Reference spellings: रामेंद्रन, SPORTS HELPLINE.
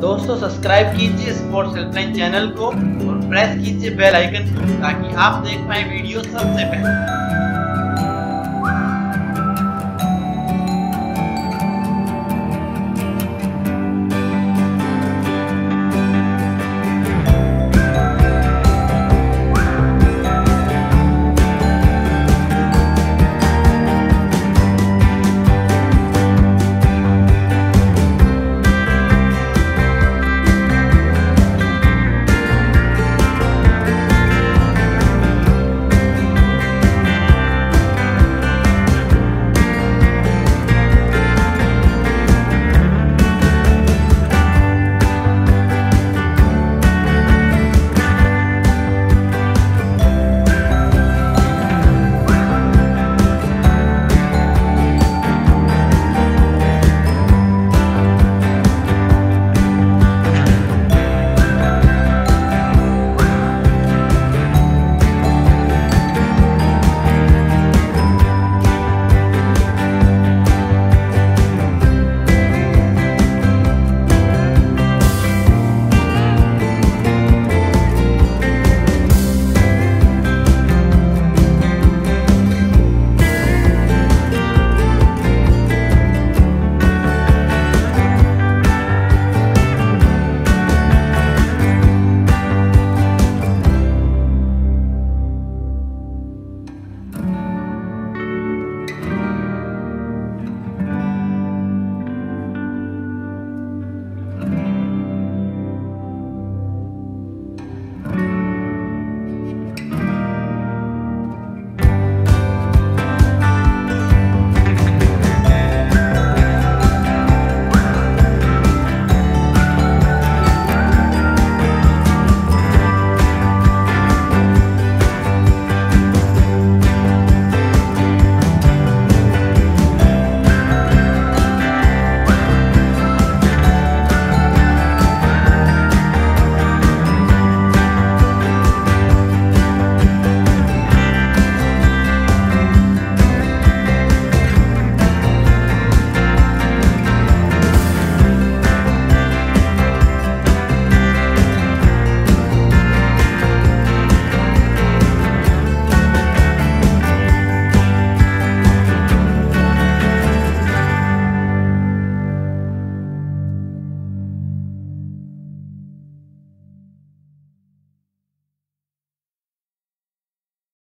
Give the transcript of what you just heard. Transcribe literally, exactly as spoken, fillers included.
दोस्तों सब्सक्राइब कीजिए sports helpline channel को और प्रेस कीजिए बेल आइकन को ताकि आप देख पाए वीडियो सबसे पहले।